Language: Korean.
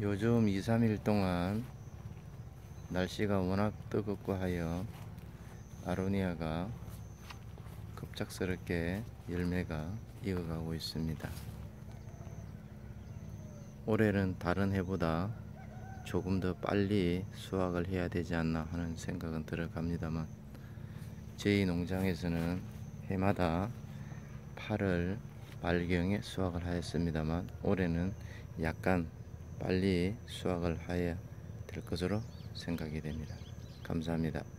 요즘 2-3일 동안 날씨가 워낙 뜨겁고 하여 아로니아가 급작스럽게 열매가 익어가고 있습니다. 올해는 다른 해보다 조금 더 빨리 수확을 해야 되지 않나 하는 생각은 들어갑니다만, 저희 농장에서는 해마다 8월 말경에 수확을 하였습니다만, 올해는 약간 빨리 수확을 해야 될 것으로 생각이 됩니다. 감사합니다.